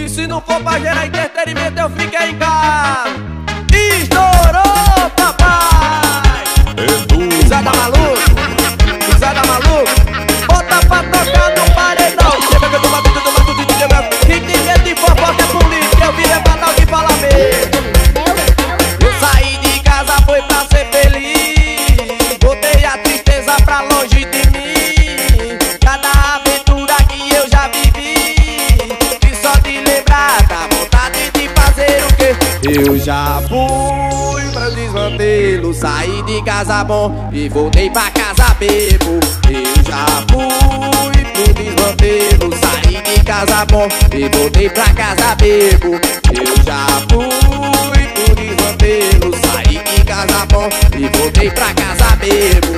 E se não for pra gerar entretenimento, eu fico em casa. Estourou, papai! Pisada maluca, pisada maluca, bota pra tocar no paredão. Chega que eu tô batendo, tô batendo de demais. Quem tem medo de fofoca é política, eu virei pra tal que fala mesmo. Eu saí de casa, foi pra ser feliz, botei a tristeza pra longe de mim. Cada aventura que eu já vivi, e só de lembrar dá vontade de fazer o quê? Eu já fui pra desmantelo, saí de casa bom e voltei pra casa bebo. Eu já fui pro desmantelo, saí de casa bom e voltei pra casa bebo. Eu já fui pro desmantelo, saí de casa bom e voltei pra casa bebo.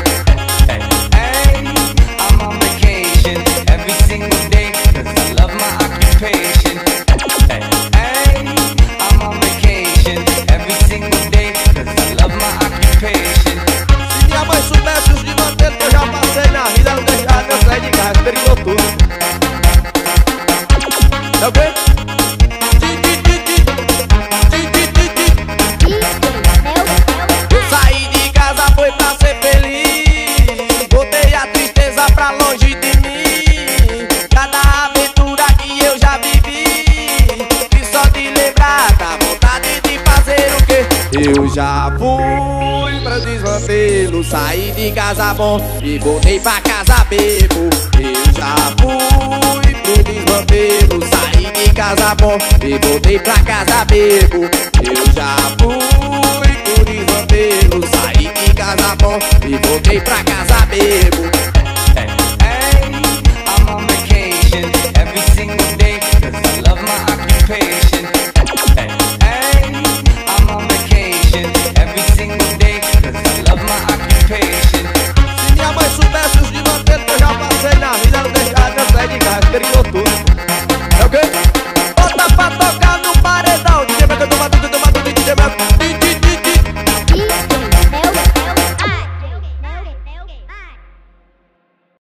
I'm on vacation every single day, 'cause I love my occupation. I'm on vacation every single day, 'cause I love my occupation. Se minha mãe soubesse os desmantelos que eu já passei na vida, não deixava eu sair de casa, perigou tudo. Tá ok? Eu saí de casa, foi pra ser feliz, botei a tristeza pra longe de mim. Cada aventura que eu já vivi, e só de lembrar dá vontade de fazer o quê? Eu já fui pra desmantelo, saí de casa bom e voltei pra casa bebo. Eu já fui pro desmantelo, saí de casa bom e voltei pra casa bebo. Eu já fui pro desmantelo, saí de casa bom e voltei pra casa bebo. I'm on vacation every single day, 'cause I love my occupation. I'm on vacation every single day, 'cause I love my occupation. Se minha mãe soubesse os desmantelos que eu já passei na vida, não deixava eu sair de casa, perigou tudo.